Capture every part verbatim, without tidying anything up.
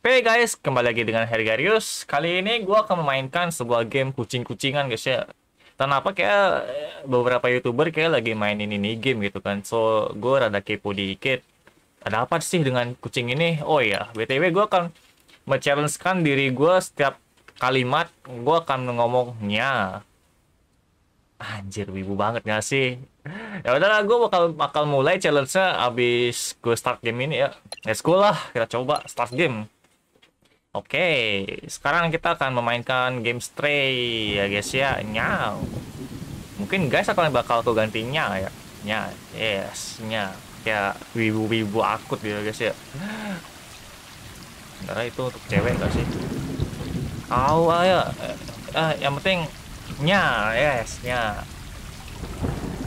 Oke guys, kembali lagi dengan Hergarius. Kali ini gue akan memainkan sebuah game kucing-kucingan guys ya. Karena apa, kayak beberapa youtuber kayak lagi mainin ini game gitu kan. So gue rada kepo dikit, ada apa sih dengan kucing ini? Oh iya, B T W gue akan me-challenge-kan diri gue. Setiap kalimat gue akan ngomongnya. Anjir, wibu banget gak sih? Ya udahlah, gue bakal, bakal mulai challenge-nya abis gue start game ini ya. Let's go lah, kita coba start game. Oke, okay, sekarang kita akan memainkan game Stray ya guys ya. Nyaw. Mungkin guys akan bakal aku gantinya ya. Nya, yes, nya. Kayak wibu-wibu akut gitu guys ya. Sebenarnya itu untuk cewek gak sih? Au, ya. Eh, yang penting nya, yes, nya.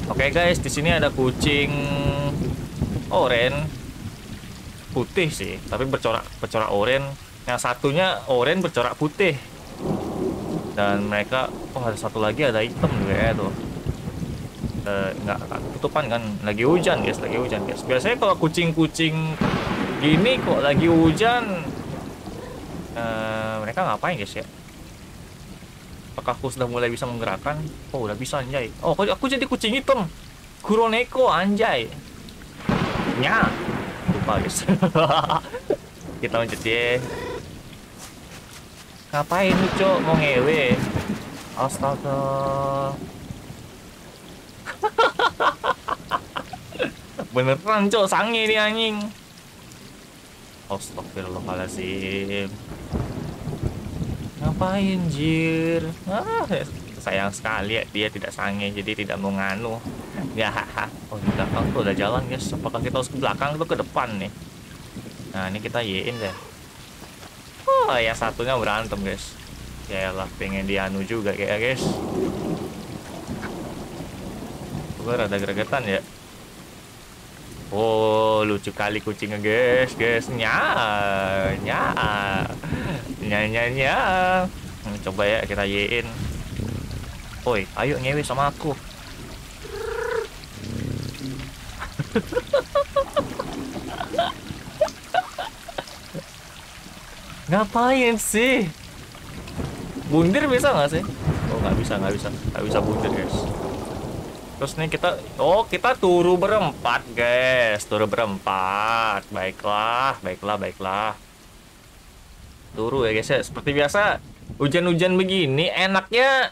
Oke okay, guys, di sini ada kucing oranye putih sih, tapi bercorak bercorak oranye. Yang satunya oranye bercorak putih. Dan mereka, oh ada satu lagi ada hitam juga ya tuh. Enggak eh, ketutupan kan, lagi hujan guys, lagi hujan guys. Biasanya kalau kucing-kucing gini kok lagi hujan, eh, mereka ngapain guys ya? Apakah aku sudah mulai bisa menggerakkan? Oh udah bisa anjay. Oh aku jadi kucing hitam. Kuroneko anjay. Nya. Lupa guys. Kita lanjut deh. Ngapain lu, Cok? Mau ngewe? Astaga. Beneran, Cok. Sangi nih, anjing. Astagfirullahaladzim. Ngapain, jir? Ah, sayang sekali ya. Dia tidak sangi, jadi tidak mau nganu. Ya, oh, di belakang tuh udah jalan, guys. Apakah kita harus ke belakang atau ke depan nih? Nah, ini kita yein deh. Oh, yang satunya berantem, guys. Yaelah, pengen dianu juga kayak guys. Gue rada gregetan ya. Oh, lucu kali kucingnya, guys. Guys, nyaa, nyaa. Nyaa, nyaa. Coba ya kita yein. Oi, ayo ngewe sama aku. Ngapain sih? Bundir bisa nggak sih? Oh nggak bisa, nggak bisa, nggak bisa bundir guys. Terus nih kita, oh kita turu berempat guys, turu berempat. Baiklah, baiklah, baiklah. Turu ya guys ya. Seperti biasa, hujan-hujan begini enaknya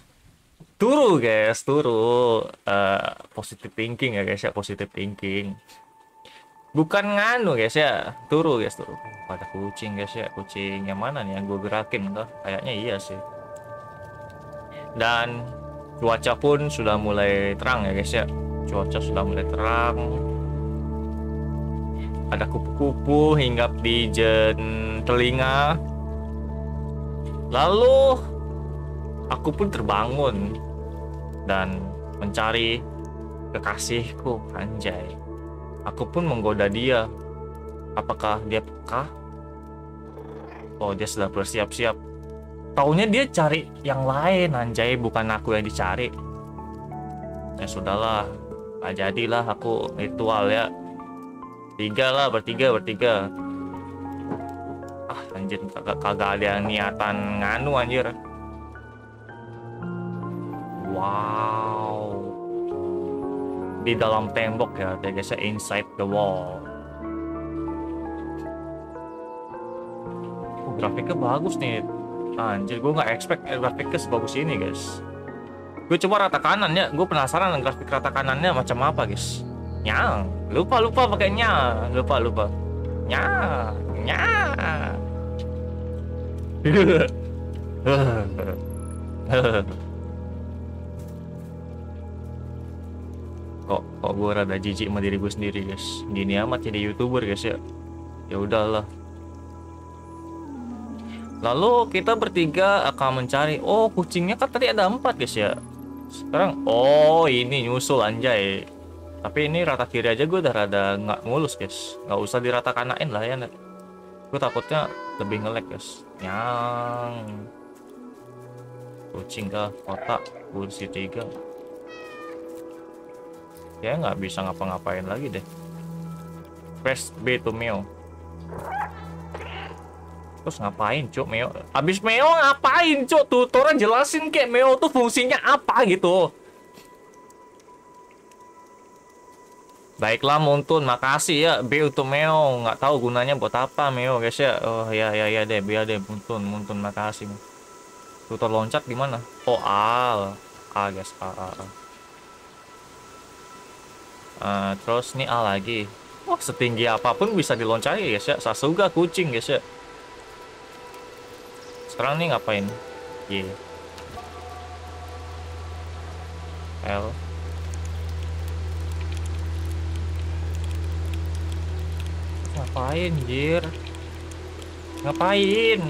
turu guys, turu. Uh, positive thinking ya guys ya, positive thinking. Bukan nganu guys ya, turu guys, turu. Pada kucing guys ya, kucing yang mana nih yang gue gerakin tuh? Kayaknya iya sih. Dan cuaca pun sudah mulai terang ya guys ya, cuaca sudah mulai terang. Ada kupu-kupu hinggap di jen telinga. Lalu aku pun terbangun dan mencari kekasihku, anjay. Aku pun menggoda dia. Apakah dia peka? Oh, dia sudah bersiap-siap. Taunya dia cari yang lain, anjay. Bukan aku yang dicari. Ya sudahlah, gak jadilah aku ritual ya. Tiga lah, bertiga, bertiga. Ah, anjir, kag kagak ada yang niatan nganu, anjir. Wow. Di dalam tembok ya, guys, inside the wall. Oh, grafiknya bagus nih. Anjir, gue nggak expect grafiknya sebagus ini, guys. Gue coba rata kanan ya, gue penasaran grafik rata kanannya macam apa, guys. Nyang, lupa lupa pakainya, lupa lupa. Nyang, nyang. Kok, kok gue rada jijik sama diri gue sendiri guys. Gini amat jadi youtuber guys ya. Ya udahlah. Lalu kita bertiga akan mencari. Oh kucingnya kan tadi ada empat guys ya. Sekarang oh ini nyusul anjay. Tapi ini rata kiri aja gue udah rada nggak mulus guys. Nggak usah dirata kanain lah ya. Gue takutnya lebih nge-lag guys. Yang kucing kah kotak kursi tiga. Ya nggak bisa ngapa-ngapain lagi deh. Press B to meow. Terus ngapain cuk Meo? Abis Meo ngapain cuk? Tutoran jelasin kayak Meo tuh fungsinya apa gitu. Baiklah Muntun, makasih ya B untuk Meo. Nggak tahu gunanya buat apa Meo guys ya. Oh ya ya ya deh, biar deh Muntun, Muntun makasih. Tutor loncat gimana? Oh A, A guys A. A, A. Uh, terus nih A lagi. Wah setinggi apapun bisa diloncati guys ya. Sasuga kucing guys ya. Sekarang nih ngapain? Y, L. Ngapain jir? Ngapain?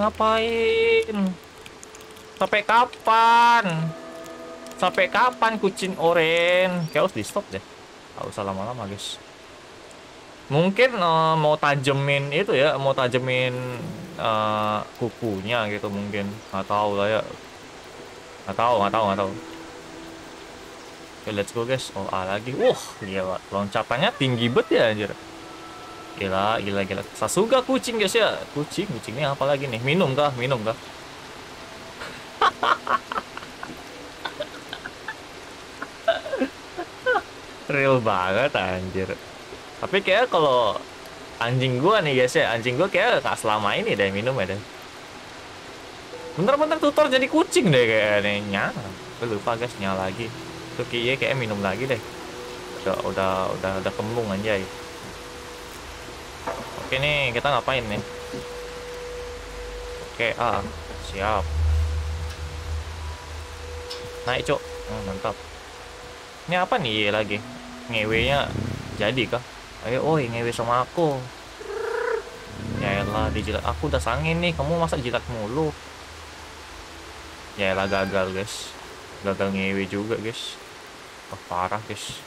Ngapain? Sampai kapan? Sampai kapan kucing oren? Kayak harus di stop deh. Gak usah lama-lama guys. Mungkin uh, mau tajemin itu ya, mau tajemin uh, kukunya gitu mungkin. Nggak tahu lah ya. Nggak tahu, nggak tahu, nggak tahu. Oke, okay, let's go guys. Oh A lagi. Wah, gila. Loncatannya tinggi bet ya anjir. Gila, gila, gila. Sasuga kucing guys ya. Kucing, kucingnya apa lagi nih? Minum kah? Minum kah? Real banget anjir. Tapi kayak kalau anjing gua nih guys ya, anjing gua kayak gak selama ini deh minum ya deh. Bentar-bentar tutor jadi kucing deh kayaknya. Gue lupa guys, nyala lagi. Tuh kayaknya kayak minum lagi deh. Udah udah udah, udah kembung anjay. Oke nih, kita ngapain nih? Oke, ah, siap. Naik, cok. Oh, mantap. Ini apa nih ya lagi? Ngewenya jadi kah? Ayo, oi, ngewe sama aku. Yaelah, dijilat. Aku udah sangin nih, kamu masa jilat mulu. Yaelah, gagal, guys. Gagal ngewe juga, guys. Wah, parah, guys.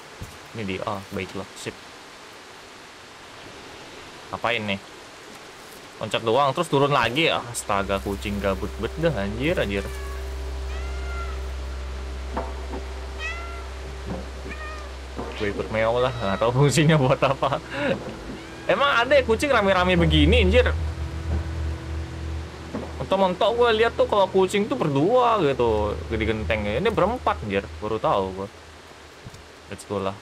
Ini dia, ah, baiklah, sip. Ngapain nih? Loncat doang terus turun lagi ya. Astaga, kucing gabut bet dah anjir anjir. Gue ikut Meo lah, nggak tahu fungsinya buat apa. Emang ada ya kucing rame-rame begini anjir. Mentok-mentok gue lihat tuh kalau kucing tuh berdua gitu, gede gentengnya. Ini berempat anjir, baru tahu gue. Let's go lah.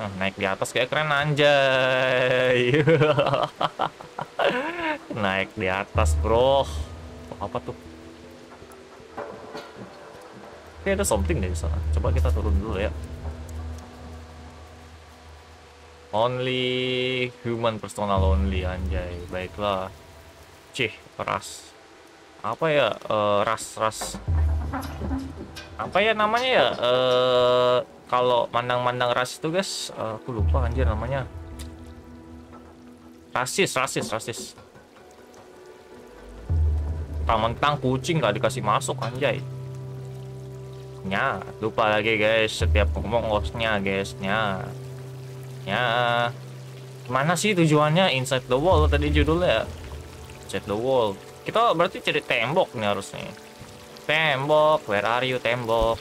Nah, naik di atas kayak keren anjay. Naik di atas bro. Apa tuh? Kayak ada something deh di sana. Coba kita turun dulu ya. Only human personal only anjay. Baiklah. Cih, ras. Apa ya? Uh, ras ras. Apa ya namanya ya? Uh, Kalau mandang-mandang ras itu guys, uh, aku lupa anjir namanya. Rasis, rasis, rasis. Mentang-mentang kucing gak dikasih masuk anjay. Nya, lupa lagi guys, setiap ngomong hostnya guys, nya. Nya. Mana sih tujuannya Inside the Wall tadi judulnya? Inside the Wall. Kita berarti cari tembok nih harusnya. Tembok, where are you tembok?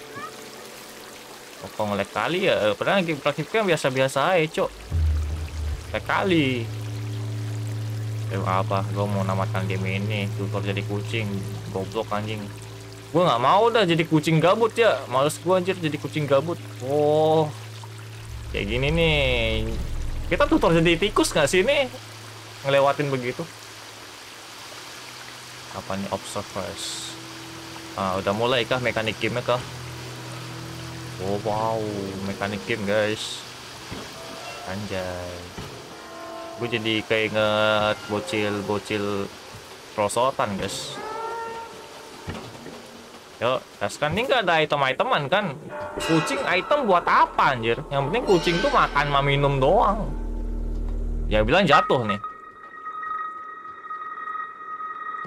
Kok ngelek kali ya? Pernah praktiknya biasa-biasa aja, cok. Ngelek kali. Eh, apa? Gue mau namatkan game ini. Tutor jadi kucing. Goblok anjing. Gue gak mau dah jadi kucing gabut ya. Males gue anjir jadi kucing gabut. Oh. Kayak gini nih. Kita tutor jadi tikus gak sih nih? Ngelewatin begitu. Apa nih? Observers. Ah, udah mulai kah mekanik game-nya kah? Oh wow, mekanik game guys. Anjay. Gue jadi keinget bocil-bocil prosotan guys. Yo, kan ini nggak ada item-iteman kan? Kucing item buat apa anjir? Yang penting kucing tuh makan sama minum doang. Ya bilang jatuh nih.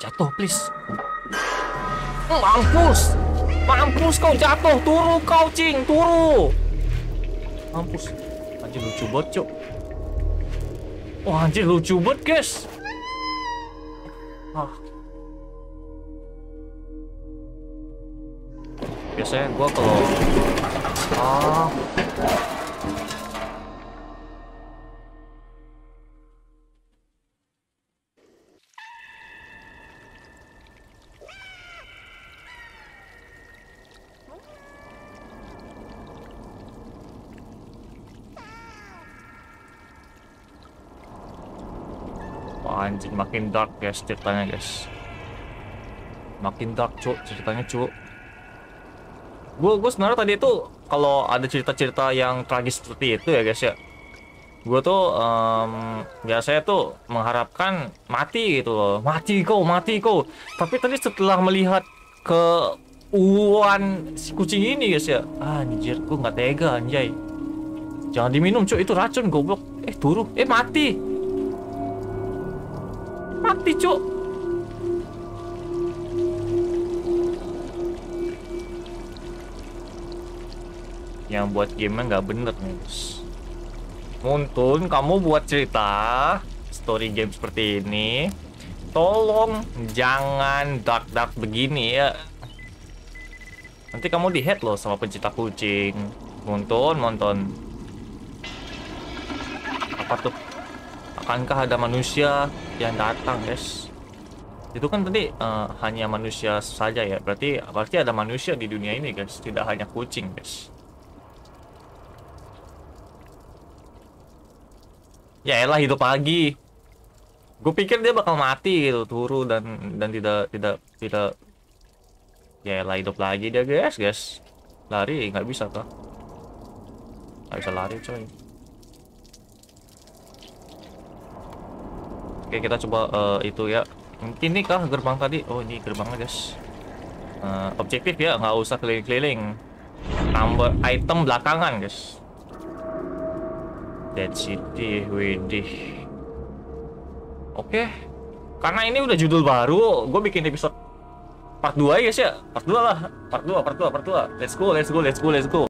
Jatuh please. Mampus. Mampus kau jatuh, turu kau cing, turu. Mampus. Anjir lucu banget, cok. Wah, anjir lucu banget, guys. Ah. Biasanya gua kalau ah. anjing, makin dark guys ceritanya guys, makin dark cuk ceritanya cuk. Gue gue sebenarnya tadi itu kalau ada cerita-cerita yang tragis seperti itu ya guys ya, gue tuh um, biasanya tuh mengharapkan mati gitu loh, mati kau, mati kau. Tapi tadi setelah melihat ke uan si kucing ini guys ya, anjir gue nggak tega anjay. Jangan diminum cuk, itu racun goblok. Eh turu, eh mati, mati cuk. Yang buat gamenya nggak bener nih guys. Muntun, kamu buat cerita story game seperti ini, tolong jangan dark-dark begini ya. Nanti kamu di-head loh sama pencinta kucing. Muntun, Muntun. Apa tuh? Akankah ada manusia yang datang, guys? Itu kan tadi uh, hanya manusia saja ya. Berarti berarti ada manusia di dunia ini, guys. Tidak hanya kucing, guys. Yaelah hidup lagi. Gue pikir dia bakal mati gitu, turu dan dan tidak tidak tidak. Yaelah hidup lagi dia guys guys. Lari nggak bisa kah? Nggak bisa lari coy. Oke kita coba uh, itu ya. Mungkin nih kah gerbang tadi? Oh ini gerbangnya guys. Uh, objektif ya, nggak usah keliling-keliling. Tambah item belakangan guys. Dead City, widih. Oke okay. Karena ini udah judul baru, gue bikin episode part dua guys ya. Part dua lah, part dua, part dua, part dua. Let's go, let's go, let's go, let's go.